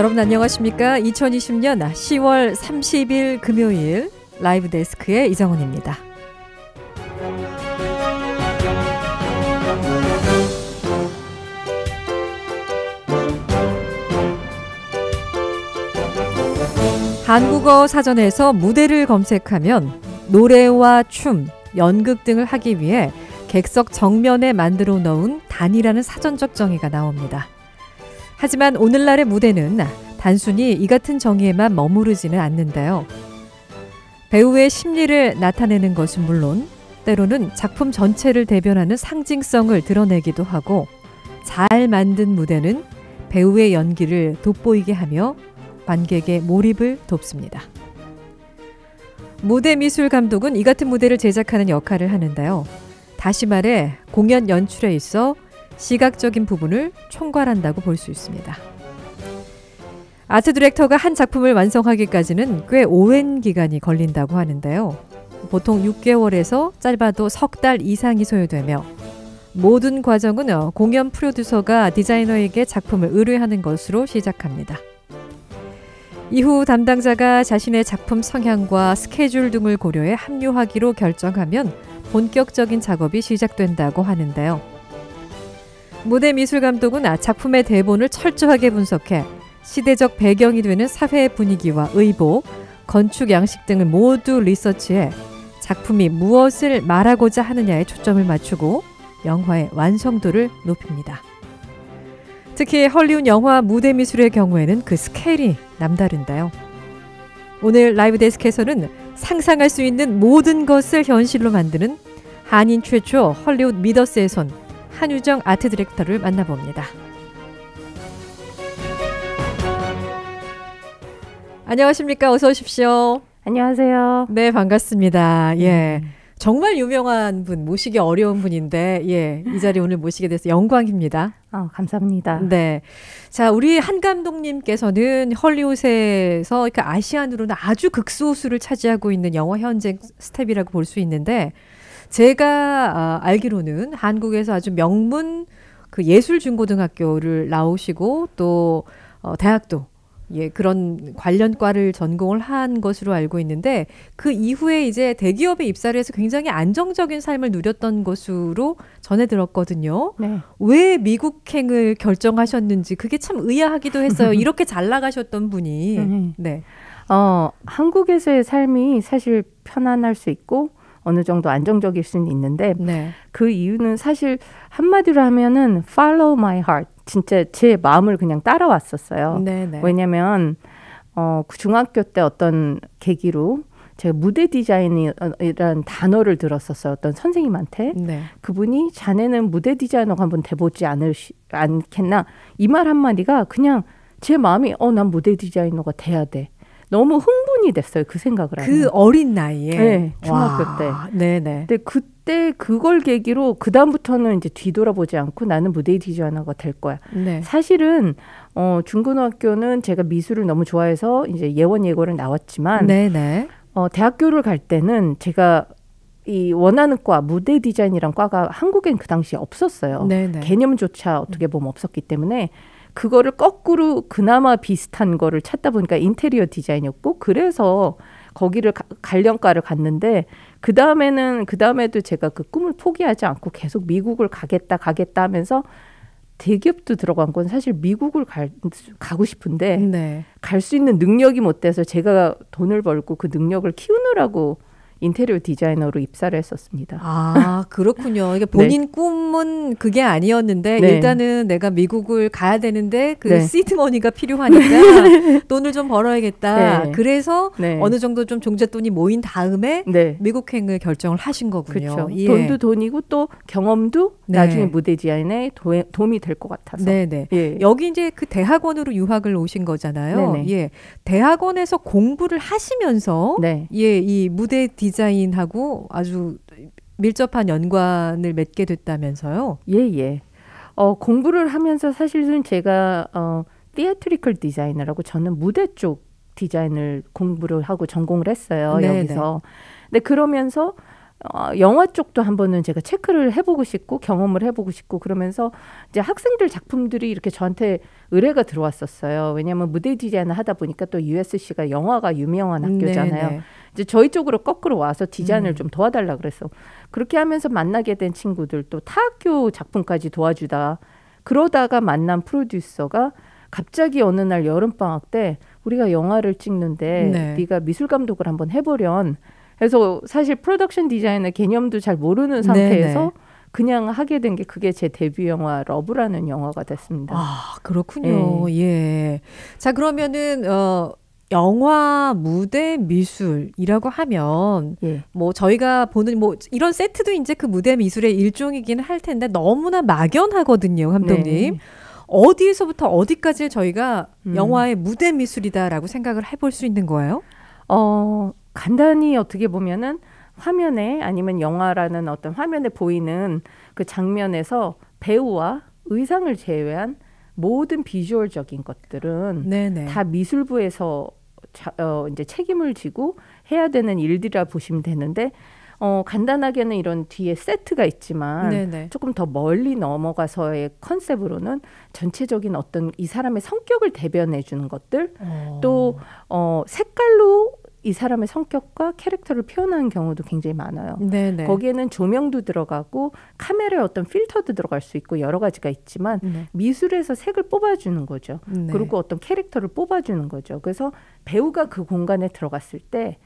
여러분 안녕하십니까? 2020년 10월 30일 금요일 라이브 데스크의 이정은입니다. 한국어 사전에서 무대를 검색하면 노래와 춤, 연극 등을 하기 위해 객석 정면에 만들어 놓은 단이라는 사전적 정의가 나옵니다. 하지만 오늘날의 무대는 단순히 이 같은 정의에만 머무르지는 않는데요. 배우의 심리를 나타내는 것은 물론 때로는 작품 전체를 대변하는 상징성을 드러내기도 하고, 잘 만든 무대는 배우의 연기를 돋보이게 하며 관객의 몰입을 돕습니다. 무대 미술 감독은 이 같은 무대를 제작하는 역할을 하는데요. 다시 말해 공연 연출에 있어 시각적인 부분을 총괄한다고 볼 수 있습니다. 아트 디렉터가 한 작품을 완성하기까지는 꽤 오랜 기간이 걸린다고 하는데요. 보통 6개월에서 짧아도 석 달 이상이 소요되며, 모든 과정은 공연 프로듀서가 디자이너에게 작품을 의뢰하는 것으로 시작합니다. 이후 담당자가 자신의 작품 성향과 스케줄 등을 고려해 합류하기로 결정하면 본격적인 작업이 시작된다고 하는데요. 무대 미술 감독은 작품의 대본을 철저하게 분석해 시대적 배경이 되는 사회의 분위기와 의복, 건축 양식 등을 모두 리서치해 작품이 무엇을 말하고자 하느냐에 초점을 맞추고 영화의 완성도를 높입니다. 특히 헐리우드 영화 무대 미술의 경우에는 그 스케일이 남다른데요. 오늘 라이브 데스크에서는 상상할 수 있는 모든 것을 현실로 만드는 한인 최초 헐리우드 미더스의 손, 한유정 아트 디렉터를 만나봅니다. 안녕하십니까? 어서 오십시오. 안녕하세요. 네, 반갑습니다. 예. 정말 유명한 분, 모시기 어려운 분인데, 예, 이 자리에 오늘 모시게 돼서 영광입니다. 감사합니다. 네. 자, 우리 한 감독님께서는 헐리우드에서 그러니까 아시안으로는 아주 극소수를 차지하고 있는 영화 현장 스텝이라고 볼 수 있는데, 제가 알기로는 한국에서 아주 명문 그 예술중고등학교를 나오시고 또 대학도 예, 그런 관련과를 전공을 한 것으로 알고 있는데, 그 이후에 이제 대기업에 입사를 해서 굉장히 안정적인 삶을 누렸던 것으로 전해 들었거든요. 네. 왜 미국행을 결정하셨는지 그게 참 의아하기도 했어요. 이렇게 잘 나가셨던 분이. 네. 한국에서의 삶이 사실 편안할 수 있고 어느 정도 안정적일 수는 있는데, 네. 그 이유는 사실 한마디로 하면은 follow my heart, 진짜 제 마음을 그냥 따라왔었어요. 네네. 왜냐면 그 중학교 때 어떤 계기로 제가 무대 디자인이라는 단어를 들었었어요. 어떤 선생님한테. 네. 그분이 자네는 무대 디자이너가 한번 돼보지 않겠나, 이 말 한마디가 그냥 제 마음이 난 무대 디자이너가 돼야 돼. 너무 흥분이 됐어요. 그 생각을 하면. 그 어린 나이에. 네, 중학교 와, 때. 네네. 근데 그때 그걸 계기로 그 다음부터는 이제 뒤돌아보지 않고 나는 무대 디자이너가 될 거야. 네. 사실은 중고등학교는 제가 미술을 너무 좋아해서 이제 예고를 나왔지만, 네네. 대학교를 갈 때는 제가 이 원하는 과, 무대 디자인이란 과가 한국엔 그 당시에 없었어요. 네네. 개념조차 어떻게 보면 없었기 때문에. 그거를 거꾸로 그나마 비슷한 거를 찾다 보니까 인테리어 디자인이었고, 그래서 거기를 관련과를 갔는데, 그 다음에도 제가 그 꿈을 포기하지 않고 계속 미국을 가겠다 하면서 대기업도 들어간 건 사실 미국을 가고 싶은데, 네. 갈 수 있는 능력이 못 돼서 제가 돈을 벌고 그 능력을 키우느라고 인테리어 디자이너로 입사를 했었습니다. 아, 그렇군요. 이게 본인 네. 꿈은 그게 아니었는데, 네. 일단은 내가 미국을 가야 되는데 그 네. 시드머니가 필요하니까 돈을 좀 벌어야겠다. 네. 그래서 네. 어느 정도 좀 종잣돈이 모인 다음에 네. 미국행을 결정을 하신 거군요. 그렇죠. 예. 돈도 돈이고 또 경험도 네. 나중에 무대 디자인에 도움이 될 것 같아서. 네네. 예. 여기 이제 그 대학원으로 유학을 오신 거잖아요. 네네. 예. 대학원에서 공부를 하시면서 네. 예, 이 무대 디자인하고 아주 밀접한 연관을 맺게 됐다면서요? 예. 공부를 하면서 사실은 제가 theatrical 디자이너라고, 저는 무대 쪽 디자인을 공부를 하고 전공을 했어요. 네네. 여기서. 근데 그러면서 영화 쪽도 한번은 제가 체크를 해보고 싶고 경험을 해보고 싶고 그러면서 이제 학생들 작품들이 이렇게 저한테 의뢰가 들어왔었어요. 왜냐하면 무대 디자인을 하다 보니까 또 USC가 영화가 유명한 학교잖아요. 네네. 이제 저희 쪽으로 거꾸로 와서 디자인을 좀 도와달라 그래서 그렇게 하면서 만나게 된 친구들 또 타 학교 작품까지 도와주다 그러다가 만난 프로듀서가 갑자기 어느 날 여름방학 때 우리가 영화를 찍는데 네. 네가 미술감독을 한번 해보렴. 그래서 사실 프로덕션 디자인의 개념도 잘 모르는 상태에서 네네. 그냥 하게 된 게 그게 제 데뷔 영화 러브라는 영화가 됐습니다. 아 그렇군요. 예. 예. 자 그러면은 영화, 무대, 미술이라고 하면 예. 뭐 저희가 보는 뭐 이런 세트도 이제 그 무대 미술의 일종이긴 할 텐데 너무나 막연하거든요, 감독님. 네. 어디에서부터 어디까지 저희가 영화의 무대 미술이다라고 생각을 해볼 수 있는 거예요? 간단히 어떻게 보면은 화면에 아니면 영화라는 어떤 화면에 보이는 그 장면에서 배우와 의상을 제외한 모든 비주얼적인 것들은 네네. 다 미술부에서 이제 책임을 지고 해야 되는 일들이라 보시면 되는데 간단하게는 이런 뒤에 세트가 있지만 네네. 조금 더 멀리 넘어가서의 컨셉으로는 전체적인 어떤 이 사람의 성격을 대변해 주는 것들 또 색깔로 이 사람의 성격과 캐릭터를 표현하는 경우도 굉장히 많아요. 네네. 거기에는 조명도 들어가고 카메라의 어떤 필터도 들어갈 수 있고 여러 가지가 있지만 네. 미술에서 색을 뽑아주는 거죠. 네. 그리고 어떤 캐릭터를 뽑아주는 거죠. 그래서 배우가 그 공간에 들어갔을 때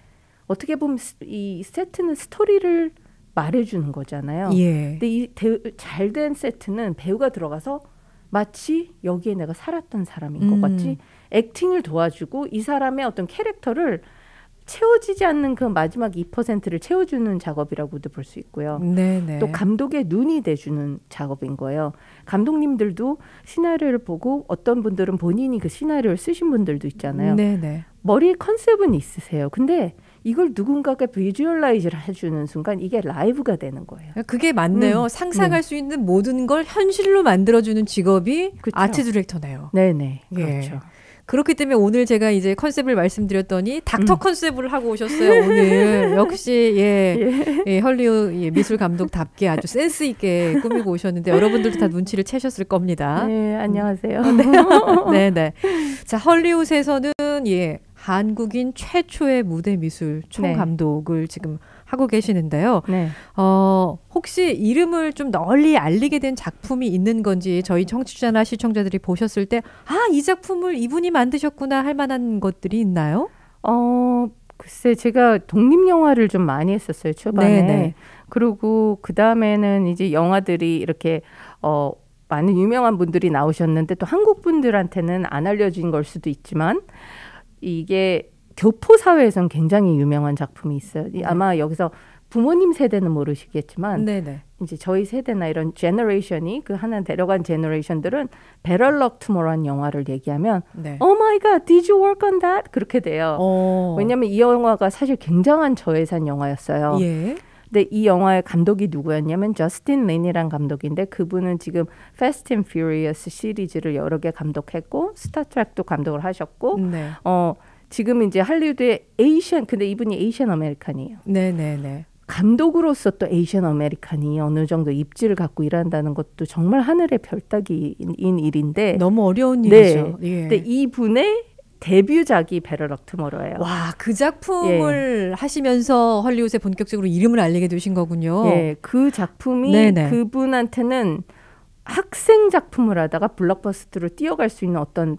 어떻게 보면 이 세트는 스토리를 말해주는 거잖아요. 예. 근데 이 잘된 세트는 배우가 들어가서 마치 여기에 내가 살았던 사람인 것 같이 액팅을 도와주고 이 사람의 어떤 캐릭터를 채워지지 않는 그 마지막 2%를 채워주는 작업이라고도 볼 수 있고요. 네네. 또 감독의 눈이 돼주는 작업인 거예요. 감독님들도 시나리오를 보고 어떤 분들은 본인이 그 시나리오를 쓰신 분들도 있잖아요. 네네. 머리에 컨셉은 있으세요. 근데 이걸 누군가가 비주얼라이즈를 해주는 순간 이게 라이브가 되는 거예요. 그게 맞네요. 상상할 수 있는 모든 걸 현실로 만들어주는 직업이 그쵸? 아트 디렉터네요. 네네. 예. 그렇죠. 그렇기 때문에 오늘 제가 이제 컨셉을 말씀드렸더니 닥터 컨셉을 하고 오셨어요. 오늘 역시 예, 헐리우드 예, 미술 감독답게 아주 센스 있게 꾸미고 오셨는데 여러분들도 다 눈치를 채셨을 겁니다. 네, 안녕하세요. 네, 네. 자, 헐리우드에서는 예, 한국인 최초의 무대 미술 총감독을 네. 지금 하고 계시는데요. 네. 혹시 이름을 좀 널리 알리게 된 작품이 있는 건지 저희 청취자나 시청자들이 보셨을 때 아, 이 작품을 이분이 만드셨구나 할 만한 것들이 있나요? 글쎄 제가 독립영화를 좀 많이 했었어요. 초반에. 네네. 그리고 그다음에는 이제 영화들이 이렇게 많은 유명한 분들이 나오셨는데 또 한국 분들한테는 안 알려진 걸 수도 있지만 이게 교포사회에선 굉장히 유명한 작품이 있어요. 네. 아마 여기서 부모님 세대는 모르시겠지만 네네. 이제 저희 세대나 이런 제너레이션이 그 하나 데려간 제너레이션들은 Better Luck Tomorrow라는 영화를 얘기하면 네. Oh my God, did you work on that? 그렇게 돼요. 왜냐하면 이 영화가 사실 굉장한 저예산 영화였어요. 예. 근데 이 영화의 감독이 누구였냐면 저스틴 린이라는 감독인데 그분은 지금 Fast and Furious 시리즈를 여러 개 감독했고 스타트랙도 감독을 하셨고 네. 지금 이제 할리우드의 에이션 근데 이분이 에이션 아메리칸이에요. 네네네. 감독으로서 또 에이션 아메리칸이 어느 정도 입지를 갖고 일한다는 것도 정말 하늘의 별따기인 일인데 너무 어려운 네. 일이죠. 예. 근데 이분의 데뷔작이 Better Luck Tomorrow예요. 와, 그 작품을 예. 하시면서 할리우드에 본격적으로 이름을 알리게 되신 거군요. 예, 그 작품이 네네. 그분한테는 학생 작품을 하다가 블록버스터로 뛰어갈 수 있는 어떤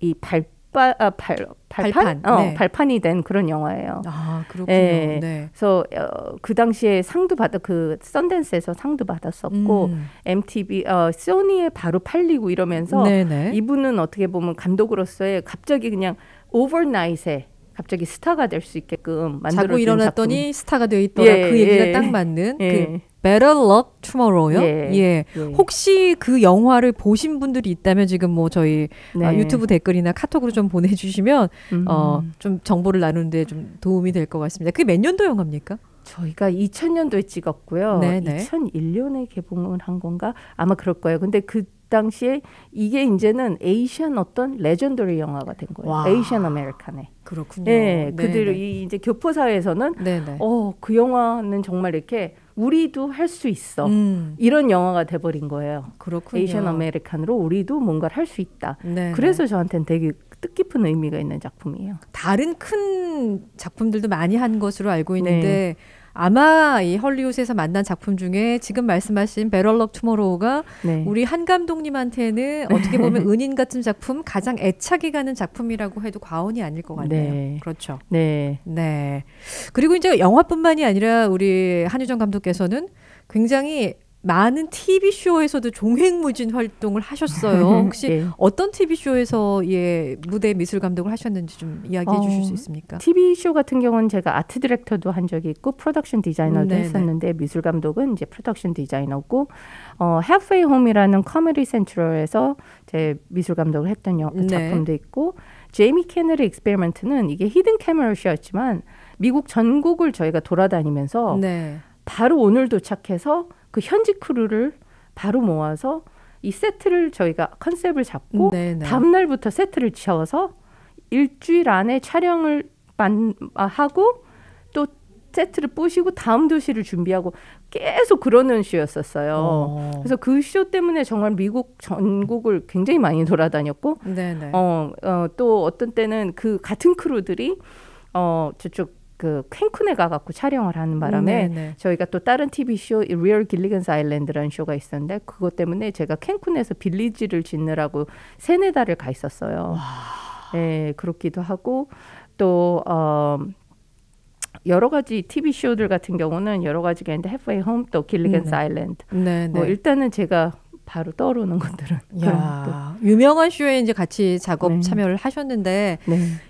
이 발판? 네. 발판이 된 그런 영화예요. 아, 그렇군요. 예, 네. 그래서 그 당시에 상도 받아 그 선댄스에서 상도 받았었고 MTV 소니에 바로 팔리고 이러면서 네네. 이분은 어떻게 보면 감독으로서의 갑자기 그냥 오버나잇에 갑자기 스타가 될 수 있게끔 만들어준 작품. 자고 일어났더니 작품. 스타가 되어 있더라. 예, 그 얘기가 예. 딱 맞는 예. 그 Better Luck Tomorrow요? 예, 예. 예. 혹시 그 영화를 보신 분들이 있다면 지금 뭐 저희 네. 유튜브 댓글이나 카톡으로 좀 보내주시면 좀 정보를 나누는데 좀 도움이 될 것 같습니다. 그게 몇 년도 영화입니까? 저희가 2000년도에 찍었고요. 네네. 2001년에 개봉을 한 건가? 아마 그럴 거예요. 근데 그 당시에 이게 이제는 에이션 어떤 레전더리 영화가 된 거예요. 와. 에이션 아메리칸에. 그렇군요. 예, 그들 이 이제 교포 사회에서는 그 영화는 정말 이렇게 우리도 할 수 있어. 이런 영화가 돼버린 거예요. 그렇군요. 에이션 아메리칸으로 우리도 뭔가를 할 수 있다. 네네. 그래서 저한테는 되게 뜻깊은 의미가 있는 작품이에요. 다른 큰 작품들도 많이 한 것으로 알고 있는데. 네. 아마 이 헐리우드에서 만난 작품 중에 지금 말씀하신 Better Luck Tomorrow가 네. 우리 한 감독님한테는 어떻게 보면 은인 같은 작품, 가장 애착이 가는 작품이라고 해도 과언이 아닐 것 같네요. 네. 그렇죠. 네. 네. 그리고 이제 영화뿐만이 아니라 우리 한유정 감독께서는 굉장히 많은 TV쇼에서도 종횡무진 활동을 하셨어요. 혹시 네. 어떤 TV쇼에서 예, 무대 미술 감독을 하셨는지 좀 이야기해 주실 수 있습니까? TV쇼 같은 경우는 제가 아트 디렉터도 한 적이 있고 프로덕션 디자이너도 했었는데 미술 감독은 이제 프로덕션 디자이너고 Halfway Home이라는 커뮤디 센트럴에서 제 미술 감독을 했던 작품도 있고 제이미 캐넬의 익스페리먼트는 이게 히든 캐머러쇼였지만 미국 전국을 저희가 돌아다니면서 바로 오늘 도착해서 그 현지 크루를 바로 모아서 이 세트를 저희가 컨셉을 잡고 다음날부터 세트를 지어서 일주일 안에 촬영을 하고 또 세트를 뿌시고 다음 도시를 준비하고 계속 그러는 쇼였었어요. 그래서 그 쇼 때문에 정말 미국 전국을 굉장히 많이 돌아다녔고 또 어떤 때는 그 같은 크루들이 저쪽 그 캔쿤에 가갖고 촬영을 하는 바람에 저희가 또 다른 TV쇼 리얼 길리건스 아일랜드라는 쇼가 있었는데 그것 때문에 제가 캔쿤에서 빌리지를 짓느라고 3-4달을 가 있었어요. 네, 그렇기도 하고 또 여러 가지 TV쇼들 같은 경우는 여러 가지가 있는데 해프웨이 홈 또 길리건스 아일랜드 뭐 일단은 제가 바로 떠오르는 것들은 야, 유명한 쇼에 이제 같이 작업 참여를 하셨는데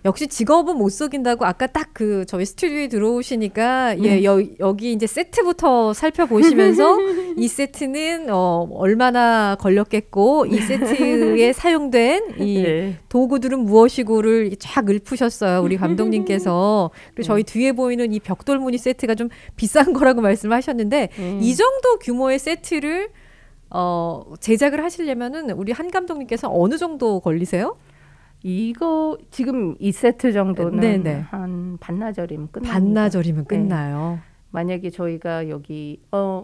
역시 직업은 못 속인다고 아까 딱 그 저희 스튜디오에 들어오시니까 예, 여기 이제 세트부터 살펴보시면서 이 세트는 얼마나 걸렸겠고 이 세트에 사용된 이 도구들은 무엇이고를 쫙 읊으셨어요. 우리 감독님께서. 그리고 저희 뒤에 보이는 이 벽돌무늬 세트가 좀 비싼 거라고 말씀하셨는데 이 정도 규모의 세트를 제작을 하시려면은 우리 한 감독님께서 어느 정도 걸리세요? 이거 지금 이 세트 정도는 한 반나절이면 끝나요. 반나절이면 끝나요. 만약에 저희가 여기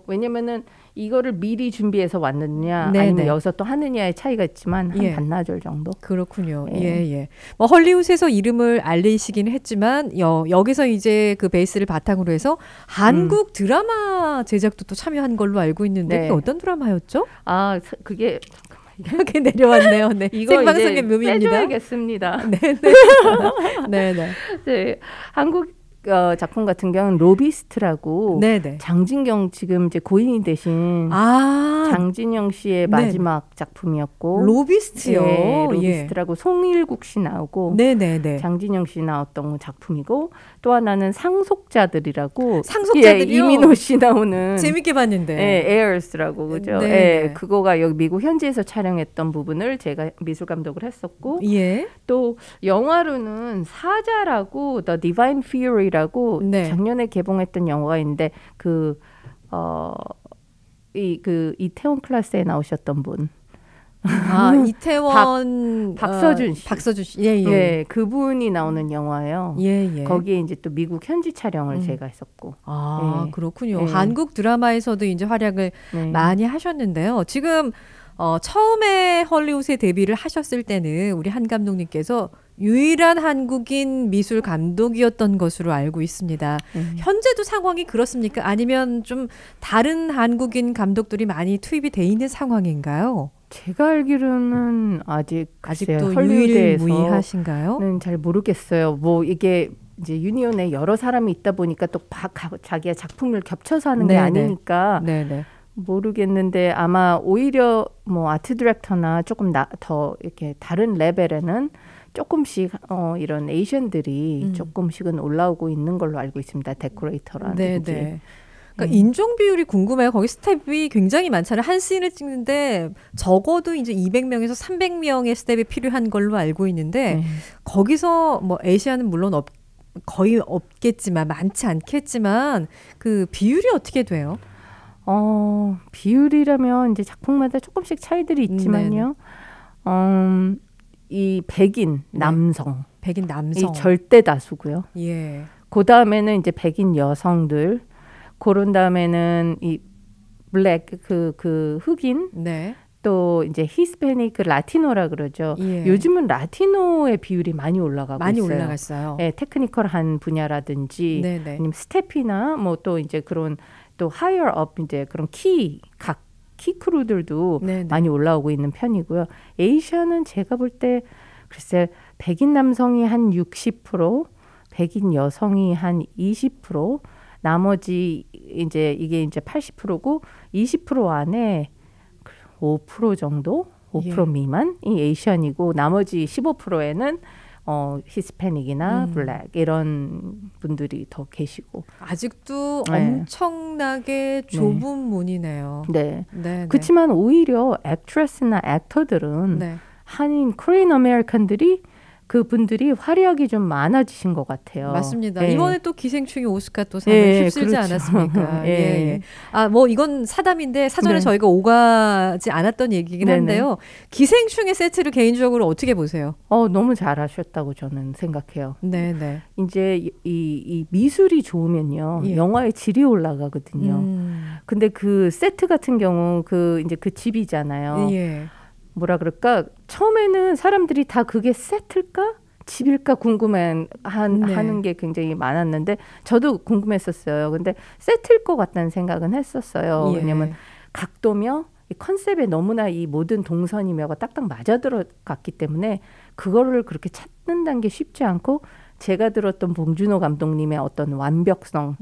왜냐면은 이거를 미리 준비해서 왔느냐 아니면 여기서 또 하느냐의 차이가 있지만 한 반나절 정도. 그렇군요. 예예. 예. 뭐 헐리우드에서 이름을 알리시긴 했지만 여기서 이제 그 베이스를 바탕으로 해서 한국 드라마 제작도 또 참여한 걸로 알고 있는데 그게 어떤 드라마였죠? 아 그게 이렇게 내려왔네요. 네. 이거 생방송의 묘미입니다. 빼줘야겠습니다. 네. 한국 작품 같은 경우는 로비스트라고 장진영 지금 이제 고인이 되신 장진영 씨의 마지막 작품이었고 로비스트요. 네, 로비스트라고 송일국 씨 나오고 장진영 씨 나왔던 작품이고 또 하나는 상속자들이라고 상속자들이요? 예, 이민호 씨 나오는 재밌게 봤는데 에어스라고 그죠? 예, 그거가 여기 미국 현지에서 촬영했던 부분을 제가 미술 감독을 했었고 또 영화로는 사자라고 The Divine Fury 라고 작년에 개봉했던 영화가 있는데 그 이태원 클라스에 나오셨던 분. 아, 이태원 박서준 씨. 박서준 씨. 예, 예. 예, 그분이 나오는 영화예요. 예, 예. 거기에 이제 또 미국 현지 촬영을 제가 했었고. 아, 예. 그렇군요. 예. 한국 드라마에서도 이제 활약을 많이 하셨는데요. 지금 처음에 헐리우드에 데뷔를 하셨을 때는 우리 한 감독님께서 유일한 한국인 미술 감독이었던 것으로 알고 있습니다. 현재도 상황이 그렇습니까? 아니면 좀 다른 한국인 감독들이 많이 투입이 돼 있는 상황인가요? 제가 알기로는 아직도 유일무이하신가요? 잘 모르겠어요. 뭐 이게 이제 유니온에 여러 사람이 있다 보니까 또 자기의 작품을 겹쳐서 하는 게 아니니까 모르겠는데 아마 오히려 뭐 아트 디렉터나 조금 더 이렇게 다른 레벨에는 조금씩 이런 에이션들이 조금씩은 올라오고 있는 걸로 알고 있습니다. 데코레이터라든지. 그러니까 인종 비율이 궁금해요. 거기 스텝이 굉장히 많잖아요. 한 씬을 찍는데 적어도 이제 200명에서 300명의 스텝이 필요한 걸로 알고 있는데 거기서 뭐 에이시아는 물론 거의 없겠지만 많지 않겠지만 그 비율이 어떻게 돼요? 비율이라면 이제 작품마다 조금씩 차이들이 있지만요. 이 백인 남성. 네. 백인 남성이 절대 다수고요. 예. 그 다음에는 이제 백인 여성들. 그런 다음에는 이 블랙 그 흑인. 네. 또 이제 히스패닉 라티노라 그러죠. 예. 요즘은 라티노의 비율이 많이 올라가고 많이 있어요. 많이 올라갔어요. 예, 테크니컬한 분야라든지 네네. 아니면 스텝이나 뭐 또 이제 그런 또 higher up 이제 그런 키 크루들도 네네. 많이 올라오고 있는 편이고요. 에이시아는 제가 볼 때 글쎄 백인 남성이 한 60%, 백인 여성이 한 20%, 나머지 이제 이게 이제 80%고 20% 안에 5% 정도, 5% 예. 미만이 에이시안이고 나머지 15%에는 히스패닉이나 블랙 이런 분들이 더 계시고 아직도 네. 엄청나게 좁은 네. 문이네요. 네. 네. 그렇지만 오히려 액트레스나 액터들은 네. 한인 코리안 아메리칸들이 그분들이 활약이 좀 많아지신 것 같아요. 맞습니다. 예. 이번에 또 기생충이 오스카 또 상을 휩쓸지 그렇죠. 않았습니까? 예. 예. 아, 뭐 이건 사담인데 사전에 네. 저희가 오가지 않았던 얘기긴 네네. 한데요. 기생충의 세트를 개인적으로 어떻게 보세요? 너무 잘하셨다고 저는 생각해요. 네네. 이제 이 미술이 좋으면요, 예. 영화의 질이 올라가거든요. 근데 그 세트 같은 경우 그 집이잖아요. 예. 뭐라 그럴까? 처음에는 사람들이 다 그게 세트일까? 집일까? 궁금해하는 게 굉장히 많았는데 저도 궁금했었어요. 근데 세트일 것 같다는 생각은 했었어요. 예. 왜냐면 각도며 이 컨셉에 너무나 이 모든 동선이며가 딱딱 맞아 들어갔기 때문에 그거를 그렇게 찾는다는 게 쉽지 않고 제가 들었던 봉준호 감독님의 어떤 완벽성,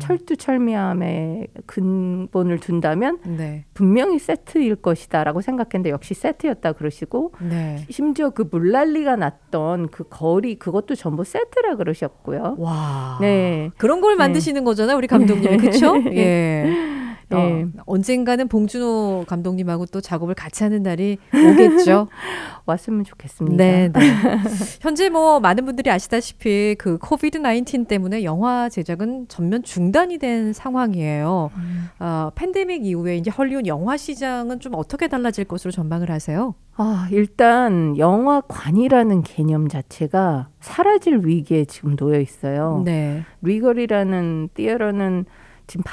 철두철미함의 근본을 둔다면 네. 분명히 세트일 것이다라고 생각했는데 역시 세트였다 그러시고 네. 심지어 그 물난리가 났던 그 거리 그것도 전부 세트라 그러셨고요. 와, 네 그런 걸 만드시는 네. 거잖아요, 우리 감독님이 그렇죠? 예. 네. 언젠가는 봉준호 감독님하고 또 작업을 같이 하는 날이 오겠죠. 왔으면 좋겠습니다. 네, 네. 현재 뭐 많은 분들이 아시다시피 그 COVID-19 때문에 영화 제작은 전면 중단이 된 상황이에요. 팬데믹 이후에 이제 할리우드 영화 시장은 좀 어떻게 달라질 것으로 전망을 하세요? 일단 영화관이라는 개념 자체가 사라질 위기에 지금 놓여 있어요. 네. 리걸이라는 띠어러는 지금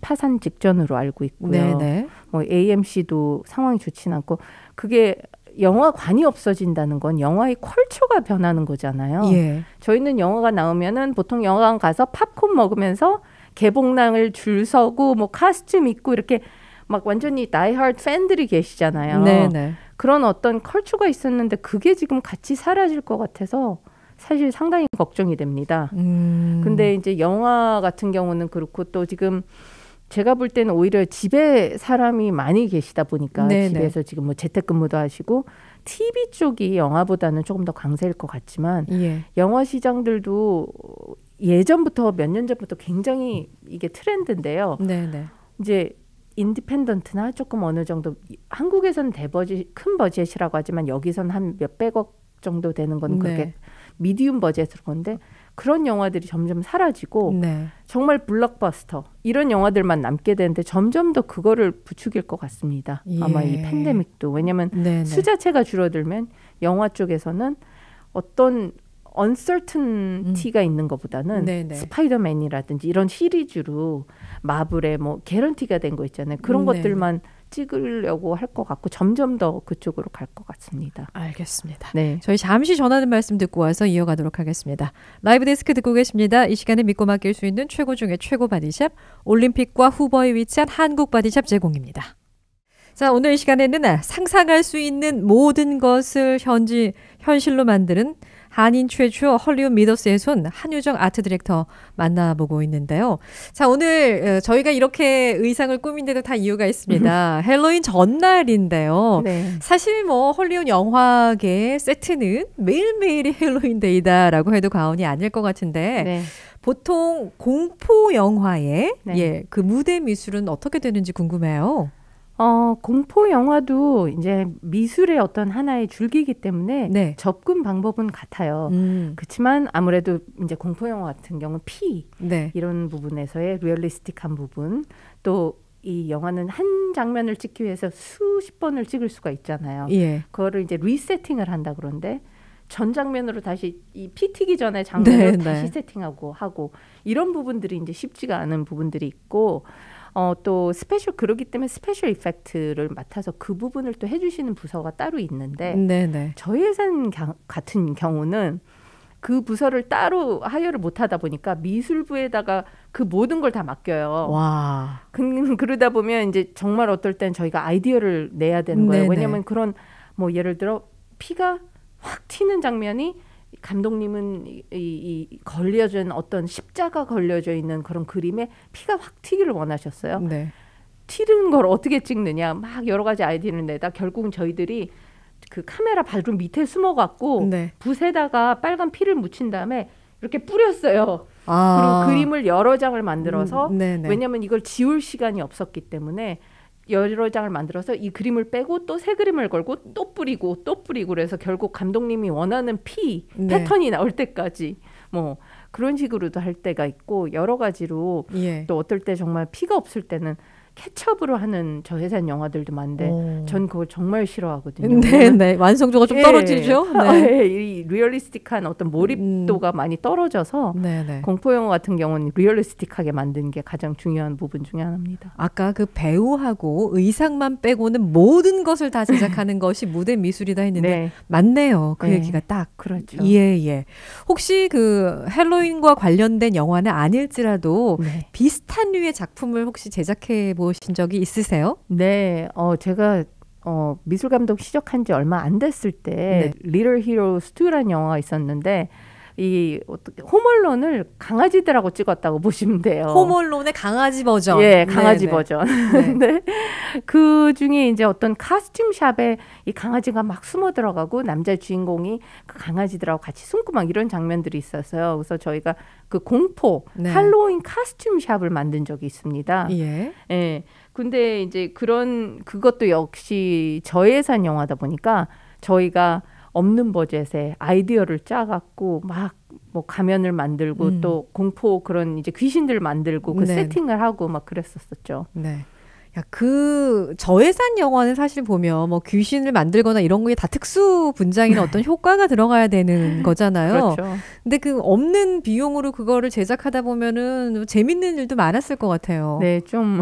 파산 직전으로 알고 있고요. 네네. 뭐 AMC도 상황이 좋진 않고 그게 영화관이 없어진다는 건 영화의 컬처가 변하는 거잖아요. 예. 저희는 영화가 나오면은 보통 영화관 가서 팝콘 먹으면서 개봉날을 줄 서고 뭐 카스튬 입고 이렇게 막 완전히 다이하드 팬들이 계시잖아요. 네네. 그런 어떤 컬처가 있었는데 그게 지금 같이 사라질 것 같아서 사실 상당히 걱정이 됩니다. 근데 이제 영화 같은 경우는 그렇고 또 지금 제가 볼 때는 오히려 집에 사람이 많이 계시다 보니까 네네. 집에서 지금 뭐 재택근무도 하시고 TV 쪽이 영화보다는 조금 더 강세일 것 같지만 예. 영화 시장들도 예전부터 몇 년 전부터 굉장히 이게 트렌드인데요. 네네. 이제 인디펜던트나 조금 어느 정도 한국에서는 큰 버젯이라고 하지만 여기서는 한 몇백억 정도 되는 건 그렇게 네. 미디움 버젯으로 건데 그런 영화들이 점점 사라지고 네. 정말 블록버스터 이런 영화들만 남게 되는데 점점 더 그거를 부추길 것 같습니다. 예. 아마 이 팬데믹도. 왜냐하면 네네. 수자체가 줄어들면 영화 쪽에서는 어떤 uncertainty가 있는 것보다는 네네. 스파이더맨이라든지 이런 시리즈로 마블의 뭐 개런티가 된 거 있잖아요. 그런 것들만 찍으려고 할 것 같고 점점 더 그쪽으로 갈 것 같습니다. 알겠습니다. 네, 저희 잠시 전하는 말씀 듣고 와서 이어가도록 하겠습니다. 라이브 데스크 듣고 계십니다. 이 시간에 믿고 맡길 수 있는 최고 중의 최고 바디샵 올림픽과 후보에 위치한 한국 바디샵 제공입니다. 자, 오늘 이 시간에는 상상할 수 있는 모든 것을 현실로 만드는 한인 최초 할리우드 미더스의 손 한유정 아트 디렉터 만나보고 있는데요. 자, 오늘 저희가 이렇게 의상을 꾸민데도 다 이유가 있습니다. 헬로윈 전날인데요. 네. 사실 뭐 할리우드 영화계의 세트는 매일매일이 헬로윈데이다라고 해도 과언이 아닐 것 같은데 네. 보통 공포 영화의 네. 예, 그 무대 미술은 어떻게 되는지 궁금해요. 공포 영화도 이제 미술의 어떤 하나의 줄기이기 때문에 네. 접근 방법은 같아요. 그렇지만 아무래도 이제 공포 영화 같은 경우는 피 네. 이런 부분에서의 리얼리스틱한 부분 또 이 영화는 한 장면을 찍기 위해서 수십 번을 찍을 수가 있잖아요. 예. 그거를 이제 리세팅을 한다 그러는데 전 장면으로 다시 이 피 튀기 전에 장면을 다시 세팅하고 하고 이런 부분들이 이제 쉽지가 않은 부분들이 있고 또 스페셜 그러기 때문에 스페셜 이펙트를 맡아서 그 부분을 또 해주시는 부서가 따로 있는데 네네. 저희 회사는 같은 경우는 그 부서를 따로 하여를 못하다 보니까 미술부에다가 그 모든 걸 다 맡겨요. 와. 그러다 보면 이제 정말 어떨 땐 저희가 아이디어를 내야 되는 거예요. 네네. 왜냐하면 그런 뭐 예를 들어 피가 확 튀는 장면이 감독님은 이 걸려준 어떤 십자가 걸려져 있는 그런 그림에 피가 확 튀기를 원하셨어요. 네. 튀는 걸 어떻게 찍느냐 막 여러 가지 아이디어를 내다 결국은 저희들이 그 카메라 바로 밑에 숨어갖고 네. 붓에다가 빨간 피를 묻힌 다음에 이렇게 뿌렸어요. 아. 그리고 그림을 여러 장을 만들어서 왜냐하면 이걸 지울 시간이 없었기 때문에 여러 장을 만들어서 이 그림을 빼고 또 새 그림을 걸고 또 뿌리고 또 뿌리고 그래서 결국 감독님이 원하는 피 패턴이 나올 때까지 뭐 그런 식으로도 할 때가 있고 여러 가지로 예. 또 어떨 때 정말 피가 없을 때는 케첩으로 하는 저 회사는 영화들도 많은데 전 그거 정말 싫어하거든요. 네네 완성도가 좀 떨어지죠. 네. 이 리얼리스틱한 어떤 몰입도가 많이 떨어져서 네네. 공포영화 같은 경우는 리얼리스틱하게 만든 게 가장 중요한 부분 중에 하나입니다. 아까 그 배우하고 의상만 빼고는 모든 것을 다 제작하는 것이 무대 미술이다 했는데 네. 맞네요. 그 네. 얘기가 딱 그렇죠. 예예. 예. 혹시 그 핼러윈과 관련된 영화는 아닐지라도 네. 비슷한 류의 작품을 혹시 제작해 보신 적이 있으세요? 네, 제가 미술 감독 시작한 지 얼마 안 됐을 때 Little Heroes 2라는 영화가 있었는데 이 홈얼론을 강아지들하고 찍었다고 보시면 돼요. 홈얼론의 강아지 버전. 예, 강아지 네네. 버전. 네. 그 중에 이제 어떤 카스튬 샵에 이 강아지가 막 숨어 들어가고 남자 주인공이 그 강아지들하고 같이 숨고 막 이런 장면들이 있었어요. 그래서 저희가 그 공포 네. 할로윈 카스튬 샵을 만든 적이 있습니다. 예. 예. 근데 이제 그것도 역시 저희 회사 영화다 보니까 저희가 없는 버젯에 아이디어를 짜갖고 막 뭐 가면을 만들고 또 공포 그런 이제 귀신들 만들고 그 세팅을 하고 막 그랬었었죠. 네. 야, 그 저예산 영화는 사실 보면 뭐 귀신을 만들거나 이런 게 다 특수 분장이나 어떤 효과가 들어가야 되는 거잖아요. 그렇죠. 근데 그 없는 비용으로 그거를 제작하다 보면은 재밌는 일도 많았을 것 같아요. 네, 좀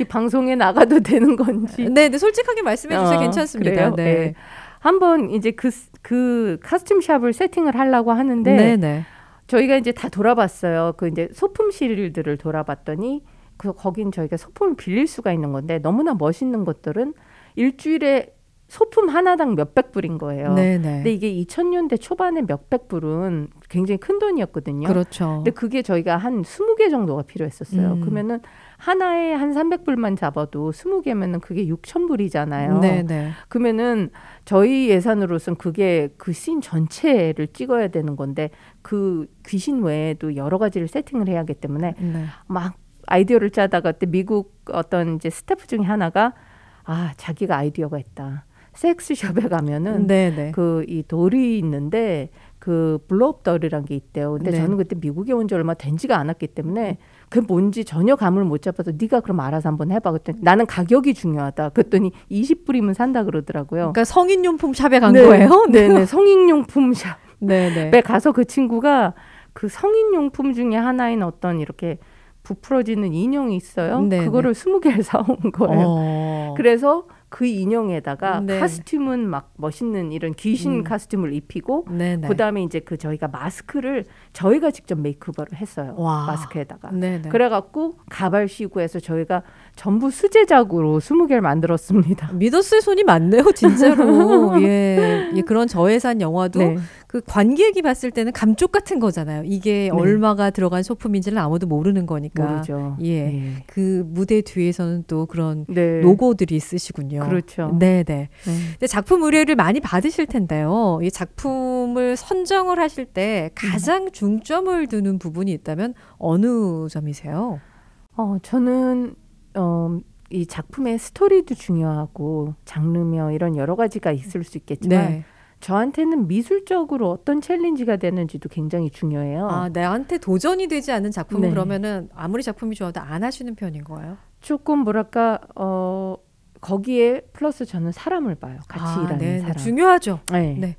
이 방송에 나가도 되는 건지. 네, 근데 솔직하게 말씀해 주세요. 괜찮습니다. 그래요? 네. 네. 한번 이제 그 카스튬 샵을 세팅을 하려고 하는데 네네. 저희가 이제 다 돌아봤어요. 그 이제 소품실들을 돌아봤더니 거긴 저희가 소품을 빌릴 수가 있는 건데 너무나 멋있는 것들은 일주일에 소품 하나당 몇백 불인 거예요. 네네. 근데 이게 2000년대 초반에 몇백 불은 굉장히 큰 돈이었거든요. 그렇죠. 근데 그게 저희가 한 20개 정도가 필요했었어요. 그러면은 하나에 한 300불만 잡아도 20개면은 그게 6000불이잖아요. 네네. 그러면은 저희 예산으로선 그게 그 씬 전체를 찍어야 되는 건데 그 귀신 외에도 여러 가지를 세팅을 해야 하기 때문에 막 아이디어를 짜다가 그때 미국 어떤 이제 스태프 중에 하나가 아 자기가 아이디어가 있다. 섹스숍에 가면은 그 이 돌이 있는데 그 블롭돌이라는 게 있대요. 근데 저는 그때 미국에 온 지 얼마 된지가 않았기 때문에 그게 뭔지 전혀 감을 못 잡아서 네가 그럼 알아서 한번 해봐. 그랬더니 나는 가격이 중요하다. 그랬더니 20불이면 산다 그러더라고요. 그러니까 성인용품 샵에 간 거예요? 네네 성인용품 샵에 가서 그 친구가 그 성인용품 중에 하나인 어떤 이렇게 부풀어지는 인형이 있어요. 네네. 그거를 20개를 사온 거예요. 그래서 그 인형에다가 카스튬은 막 멋있는 이런 귀신 카스튬을 입히고 그다음에 이제 그 저희가 마스크를 저희가 직접 메이크업을 했어요. 와. 마스크에다가. 네네. 그래갖고 가발 씌고 해서 저희가 전부 수제작으로 20개를 만들었습니다. 미더스의 손이 많네요. 진짜로. 예. 예, 그런 저예산 영화도 그 관객이 봤을 때는 감쪽 같은 거잖아요. 이게 얼마가 들어간 소품인지는 아무도 모르는 거니까. 모르죠. 예. 예. 그 무대 뒤에서는 또 그런 로고들이 있으시군요. 그렇죠. 네네. 근데 작품 의뢰를 많이 받으실 텐데요. 이 작품을 선정을 하실 때 가장 중점을 두는 부분이 있다면 어느 점이세요? 저는 이 작품의 스토리도 중요하고 장르며 이런 여러 가지가 있을 수 있겠지만 저한테는 미술적으로 어떤 챌린지가 되는지도 굉장히 중요해요. 아, 나한테 도전이 되지 않는 작품은 네. 그러면은 아무리 작품이 좋아도 안 하시는 편인 거예요? 조금 뭐랄까 거기에 플러스 저는 사람을 봐요. 같이 일하는 네네. 사람. 중요하죠. 네. 네.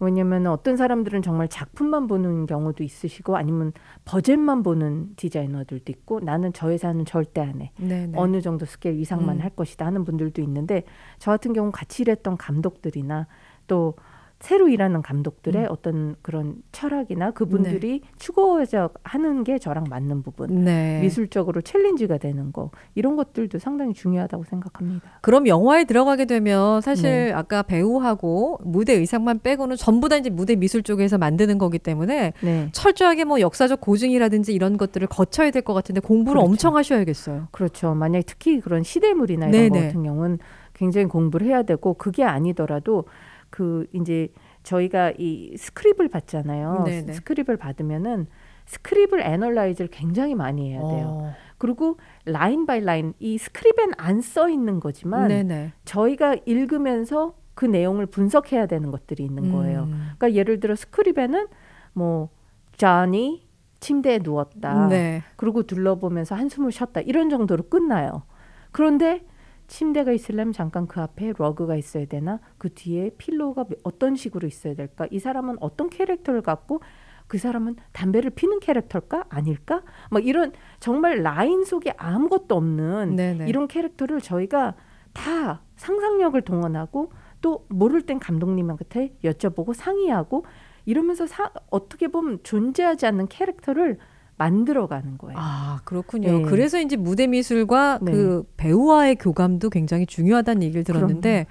왜냐면 어떤 사람들은 정말 작품만 보는 경우도 있으시고 아니면 버젯만 보는 디자이너들도 있고 나는 저 회사는 절대 안 해. 네네. 어느 정도 스케일 이상만 할 것이다 하는 분들도 있는데 저 같은 경우는 같이 일했던 감독들이나 또 새로 일하는 감독들의 어떤 그런 철학이나 그분들이 네. 추구하자 하는 게 저랑 맞는 부분, 네. 미술적으로 챌린지가 되는 거 이런 것들도 상당히 중요하다고 생각합니다. 그럼 영화에 들어가게 되면 사실 네. 아까 배우하고 무대 의상만 빼고는 전부 다 이제 무대 미술 쪽에서 만드는 거기 때문에 네. 철저하게 뭐 역사적 고증이라든지 이런 것들을 거쳐야 될 것 같은데 공부를 그렇죠. 엄청 하셔야겠어요. 그렇죠. 만약에 특히 그런 시대물이나 이런 거 같은 경우는 굉장히 공부를 해야 되고 그게 아니더라도 그 이제 저희가 이 스크립을 받잖아요. 네네. 스크립을 받으면은 스크립을 애널라이즈를 굉장히 많이 해야 돼요. 그리고 라인 바이 라인 이 스크립엔 안 써 있는 거지만 네네. 저희가 읽으면서 그 내용을 분석해야 되는 것들이 있는 거예요. 그러니까 예를 들어 스크립에는 뭐 쟈니 침대에 누웠다. 네. 그리고 둘러보면서 한숨을 쉬었다. 이런 정도로 끝나요. 그런데 침대가 있으려면 잠깐 그 앞에 러그가 있어야 되나? 그 뒤에 필로우가 어떤 식으로 있어야 될까? 이 사람은 어떤 캐릭터를 갖고 그 사람은 담배를 피는 캐릭터일까? 아닐까? 막 이런 정말 라인 속에 아무것도 없는 네네. 이런 캐릭터를 저희가 다 상상력을 동원하고 또 모를 땐 감독님한테 여쭤보고 상의하고 이러면서 어떻게 보면 존재하지 않는 캐릭터를 만들어가는 거예요. 아, 그렇군요. 네. 그래서 이제 무대 미술과 네. 그 배우와의 교감도 굉장히 중요하다는 얘기를 들었는데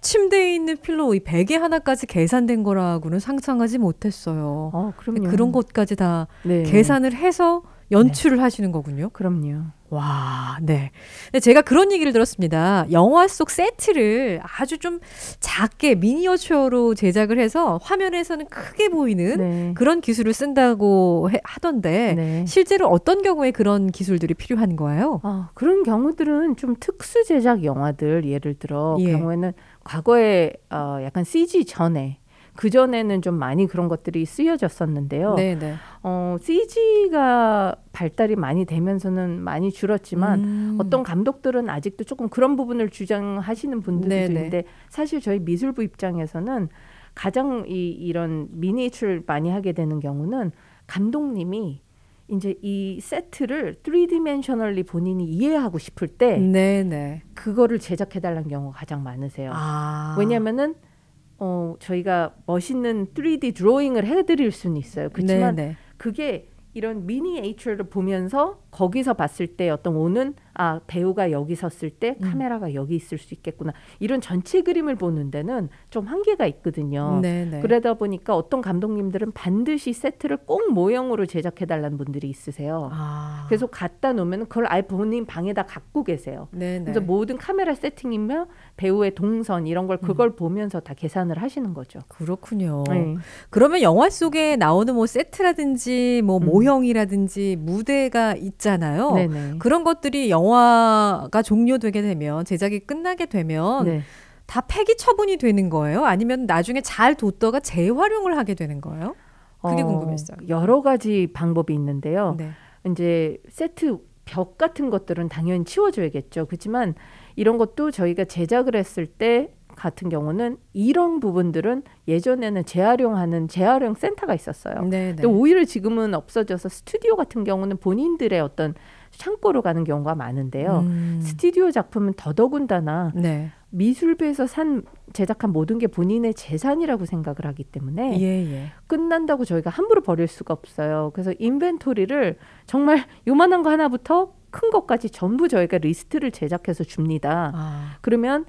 침대에 있는 필로우 이 베개 하나까지 계산된 거라고는 상상하지 못했어요. 그럼요. 그런 것까지 다 네. 계산을 해서 연출을 네. 하시는 거군요. 그럼요. 와, 네. 제가 그런 얘기를 들었습니다. 영화 속 세트를 아주 좀 작게 미니어처로 제작을 해서 화면에서는 크게 보이는 네. 그런 기술을 쓴다고 하던데 네. 실제로 어떤 경우에 그런 기술들이 필요한 거예요? 그런 경우들은 좀 특수 제작 영화들 예를 들어 예. 경우에는 과거에 약간 CG 전에 그전에는 좀 많이 그런 것들이 쓰여졌었는데요. 네네. CG가 발달이 많이 되면서는 많이 줄었지만 어떤 감독들은 아직도 조금 그런 부분을 주장하시는 분들도 네네. 있는데 사실 저희 미술부 입장에서는 가장 이런 미니어처를 많이 하게 되는 경우는 감독님이 이제 이 세트를 3디멘셔널리 본인이 이해하고 싶을 때 네네. 그거를 제작해달라는 경우가 가장 많으세요. 왜냐면은 저희가 멋있는 3D 드로잉을 해드릴 수는 있어요. 그렇지만 네네. 그게 이런 미니에이처를 보면서 거기서 봤을 때 어떤 오는 배우가 여기 섰을 때 카메라가 여기 있을 수 있겠구나. 이런 전체 그림을 보는 데는 좀 한계가 있거든요. 네네. 그러다 보니까 어떤 감독님들은 반드시 세트를 꼭 모형으로 제작해달라는 분들이 있으세요. 그래서 갖다 놓으면 그걸 아예 본인 방에다 갖고 계세요. 네네. 그래서 모든 카메라 세팅이며 배우의 동선 이런 걸 그걸 보면서 다 계산을 하시는 거죠. 그렇군요. 네. 그러면 영화 속에 나오는 뭐 세트라든지 뭐 모형이라든지 무대가 있잖아요. 네네. 그런 것들이 영화가 종료되게 되면 제작이 끝나게 되면 네. 다 폐기 처분이 되는 거예요? 아니면 나중에 잘 뒀다가 재활용을 하게 되는 거예요? 그게 궁금했어요. 여러 가지 방법이 있는데요. 네. 이제 세트 벽 같은 것들은 당연히 치워줘야겠죠. 그렇지만 이런 것도 저희가 제작을 했을 때 같은 경우는 이런 부분들은 예전에는 재활용하는 재활용 센터가 있었어요. 네네. 근데 오히려 지금은 없어져서 스튜디오 같은 경우는 본인들의 어떤 창고로 가는 경우가 많은데요. 스튜디오 작품은 더더군다나 네. 미술부에서 제작한 모든 게 본인의 재산이라고 생각을 하기 때문에 예예. 끝난다고 저희가 함부로 버릴 수가 없어요. 그래서 인벤토리를 정말 요만한 거 하나부터 큰 것까지 전부 저희가 리스트를 제작해서 줍니다. 그러면